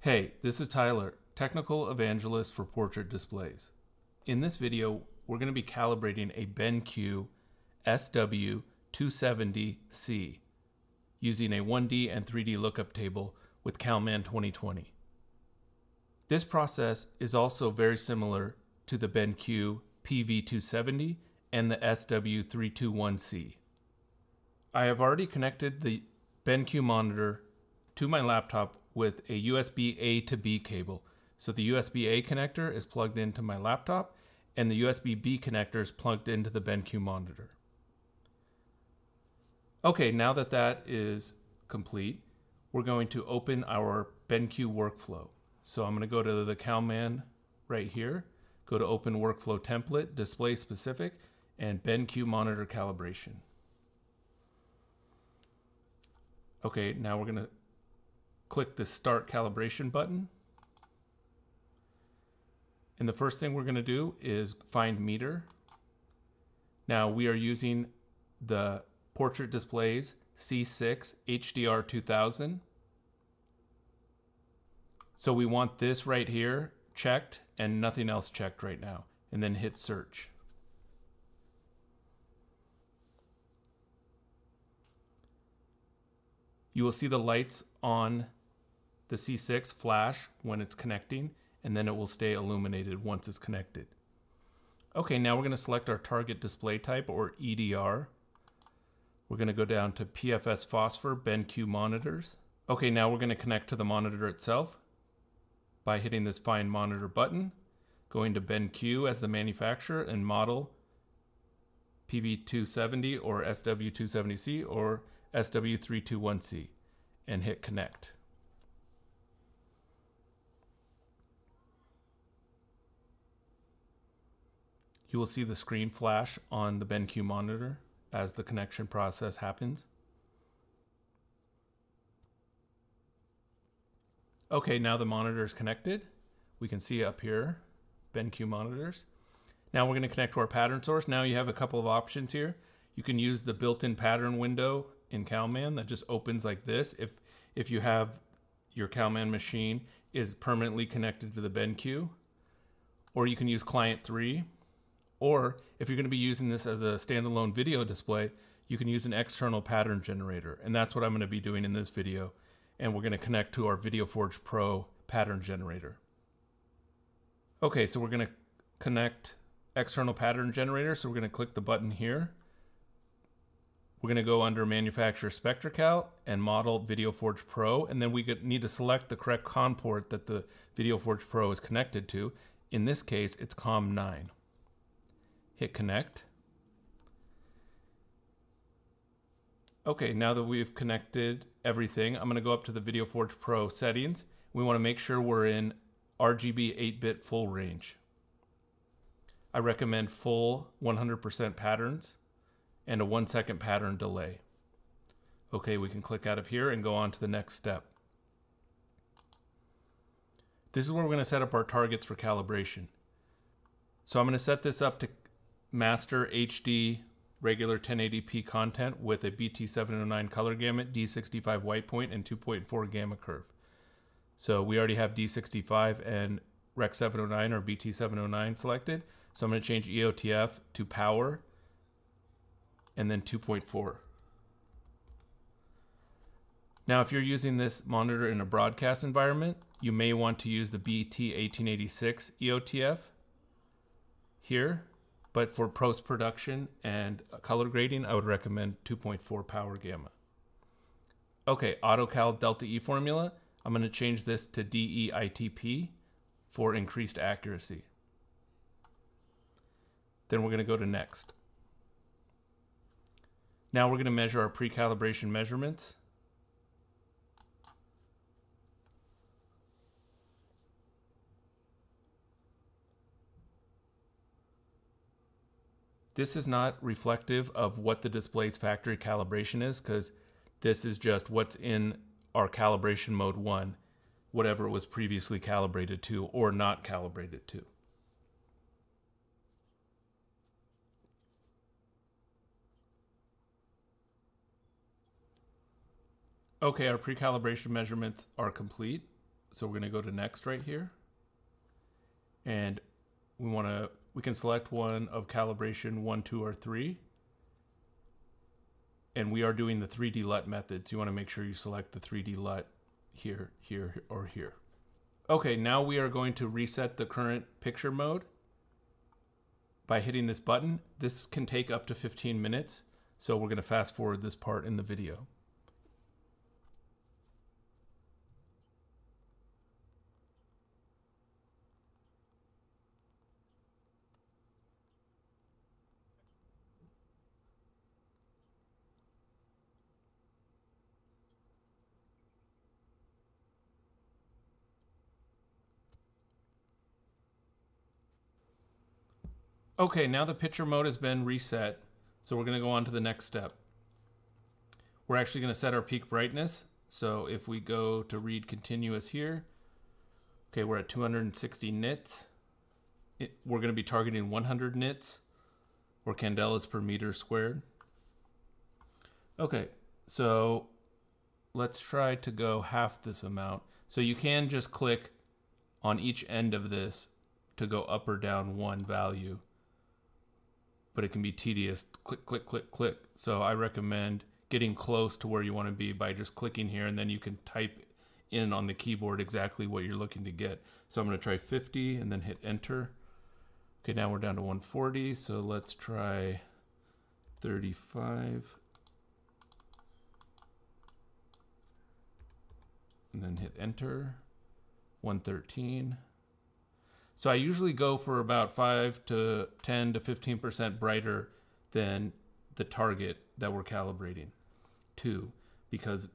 Hey, this is Tyler, Technical Evangelist for Portrait Displays. In this video, we're going to be calibrating a BenQ SW270C using a 1D and 3D lookup table with Calman 2020. This process is also very similar to the BenQ PV270 and the SW321C. I have already connected the BenQ monitor to my laptop with a USB A to B cable. So the USB A connector is plugged into my laptop and the USB B connector is plugged into the BenQ monitor. Okay, now that that is complete, we're going to open our BenQ workflow. So I'm gonna go to the Calman right here, go to Open Workflow Template, Display Specific, and BenQ Monitor Calibration. Okay, now we're gonna click the Start Calibration button. And the first thing we're gonna do is find meter. Now we are using the Portrait Displays C6 HDR 2000. So we want this right here checked and nothing else checked right now. And then hit search. You will see the lights on the C6 flash when it's connecting, and then it will stay illuminated once it's connected. Okay, now we're going to select our target display type, or EDR. We're going to go down to PFS Phosphor, BenQ Monitors. Okay, now we're going to connect to the monitor itself by hitting this Find Monitor button, going to BenQ as the manufacturer and model PV270 or SW270C or SW321C, and hit Connect. You will see the screen flash on the BenQ monitor as the connection process happens. Okay, now the monitor is connected. We can see up here, BenQ monitors. Now we're going to connect to our pattern source. Now you have a couple of options here. You can use the built-in pattern window in Calman that just opens like this. If you have your Calman machine is permanently connected to the BenQ, or you can use Client 3, or if you're going to be using this as a standalone video display, you can use an external pattern generator. And that's what I'm going to be doing in this video. And we're going to connect to our VideoForge Pro pattern generator. Okay, so we're going to connect external pattern generator. So we're going to click the button here. We're going to go under Manufacturer SpectraCal and Model VideoForge Pro. And then we need to select the correct COM port that the VideoForge Pro is connected to. In this case, it's COM9. Hit Connect. Okay, now that we've connected everything, I'm going to go up to the VideoForge Pro settings. We want to make sure we're in RGB 8-bit full range. I recommend full 100% patterns and a 1-second pattern delay. Okay, we can click out of here and go on to the next step. This is where we're going to set up our targets for calibration. So I'm going to set this up to master HD regular 1080p content with a BT709 color gamut, D65 white point, and 2.4 gamma curve. So we already have D65 and Rec 709 or BT709 selected. So I'm going to change EOTF to power and then 2.4. Now, if you're using this monitor in a broadcast environment, you may want to use the BT1886 EOTF here. But for post-production and color grading, I would recommend 2.4 power gamma. Okay, AutoCal Delta E formula. I'm going to change this to DE-ITP for increased accuracy. Then we're going to go to Next. Now we're going to measure our pre-calibration measurements. This is not reflective of what the display's factory calibration is, because this is just what's in our calibration mode 1, whatever it was previously calibrated to or not calibrated to. Okay, our pre-calibration measurements are complete. So we're gonna go to next right here. And we can select one of calibration 1, 2, or 3. And we are doing the 3D LUT method. So you wanna make sure you select the 3D LUT here, here, or here. Okay, now we are going to reset the current picture mode by hitting this button. This can take up to 15 minutes. So we're gonna fast forward this part in the video. Okay, now the picture mode has been reset, so we're going to go on to the next step. We're actually going to set our peak brightness, so if we go to read continuous here, okay, we're at 260 nits. We're going to be targeting 100 nits, or candelas per meter squared. Okay, so let's try to go half this amount. So you can just click on each end of this to go up or down one value. But it can be tedious, click, click, click, click. So I recommend getting close to where you want to be by just clicking here, and then you can type in on the keyboard exactly what you're looking to get. So I'm going to try 50 and then hit enter. Okay, now we're down to 140, so let's try 35. And then hit enter, 113. So I usually go for about 5 to 10 to 15% brighter than the target that we're calibrating to, because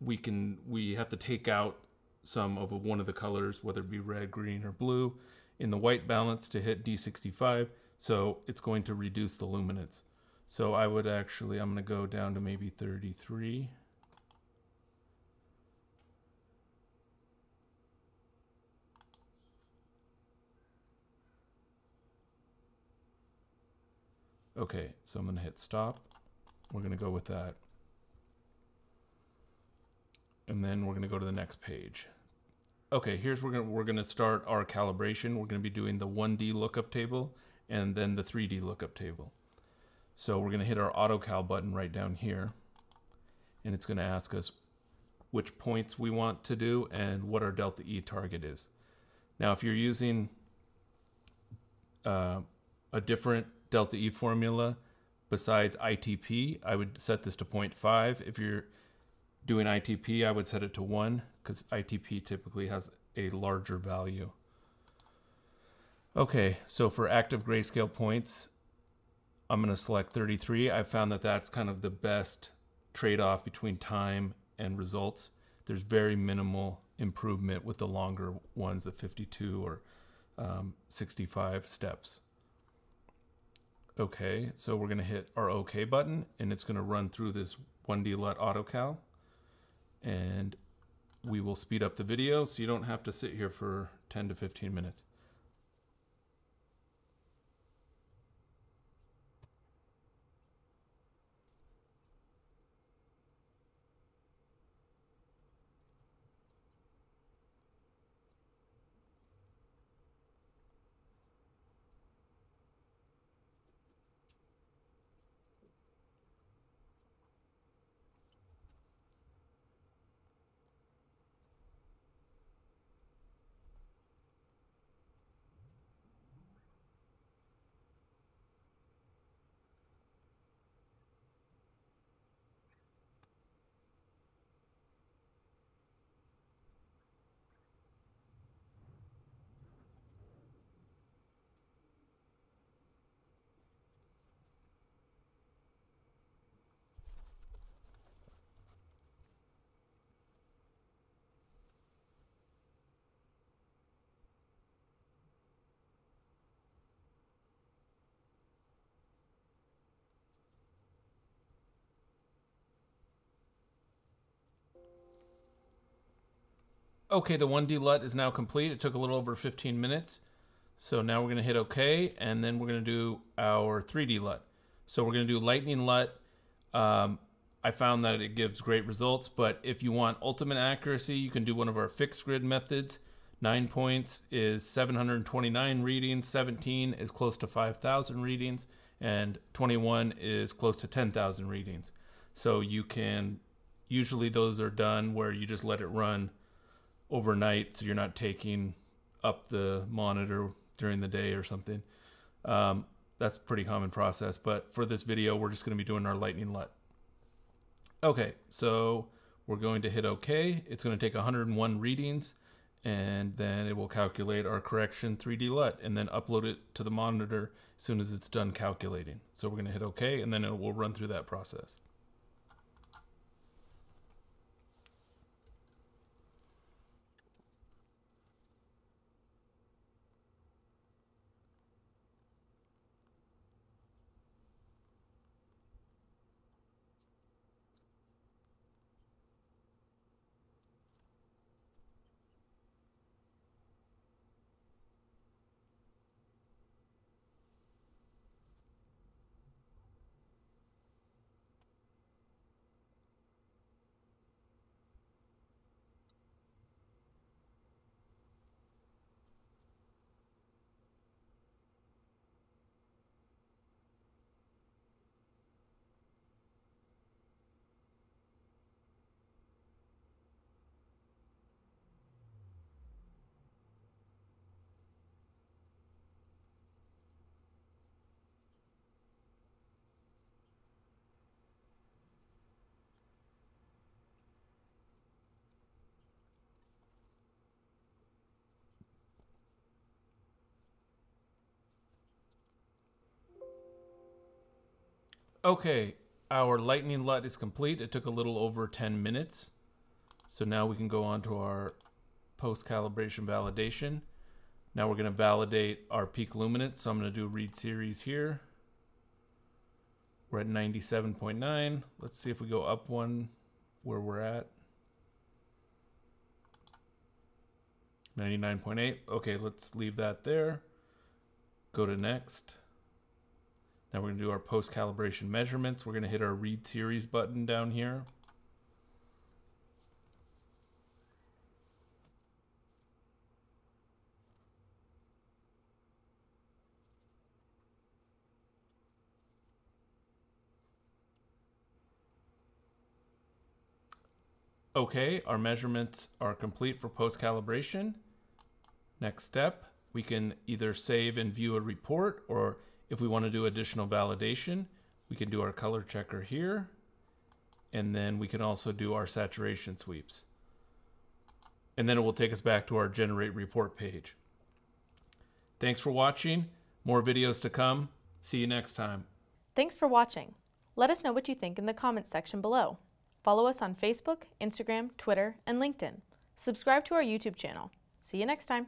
we have to take out some of one of the colors, whether it be red, green, or blue, in the white balance to hit D65. So it's going to reduce the luminance. So I'm going to go down to maybe 33. Okay, so I'm gonna hit stop. We're gonna go with that. And then we're gonna go to the next page. Okay, here's where we're gonna start our calibration. We're gonna be doing the 1D lookup table and then the 3D lookup table. So we're gonna hit our AutoCal button right down here. And it's gonna ask us which points we want to do and what our Delta E target is. Now, if you're using a different Delta E formula besides ITP, I would set this to 0.5. If you're doing ITP, I would set it to 1, because ITP typically has a larger value. Okay, so for active grayscale points, I'm going to select 33. I found that that's kind of the best trade-off between time and results. There's very minimal improvement with the longer ones, the 52 or 65 steps. Okay, so we're gonna hit our OK button, and it's gonna run through this 1D LUT AutoCal, and we will speed up the video so you don't have to sit here for 10 to 15 minutes. Okay, the 1D LUT is now complete. It took a little over 15 minutes. So now we're gonna hit OK, and then we're gonna do our 3D LUT. So we're gonna do Lightning LUT I found that it gives great results, but if you want ultimate accuracy, you can do one of our fixed grid methods. 9 points is 729 readings, 17 is close to 5,000 readings, and 21 is close to 10,000 readings. So you can, usually those are done where you just let it run overnight, so you're not taking up the monitor during the day or something. That's a pretty common process, but for this video, we're just gonna be doing our Lightning LUT. Okay, so we're going to hit okay. It's gonna take 101 readings, and then it will calculate our correction 3D LUT and then upload it to the monitor as soon as it's done calculating. So we're gonna hit okay, and then it will run through that process. Okay, our Lightning LUT is complete. It took a little over 10 minutes. So now we can go on to our post-calibration validation. Now we're gonna validate our peak luminance. So I'm gonna do read series here. We're at 97.9. Let's see if we go up one where we're at. 99.8, okay, let's leave that there. Go to next. Now we're gonna do our post-calibration measurements. We're gonna hit our read series button down here. Okay, our measurements are complete for post-calibration. Next step, we can either save and view a report, or if we want to do additional validation, we can do our color checker here, and then we can also do our saturation sweeps. And then it will take us back to our generate report page. Thanks for watching. More videos to come. See you next time. Thanks for watching. Let us know what you think in the comments section below. Follow us on Facebook, Instagram, Twitter, and LinkedIn. Subscribe to our YouTube channel. See you next time.